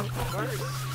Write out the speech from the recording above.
Of course.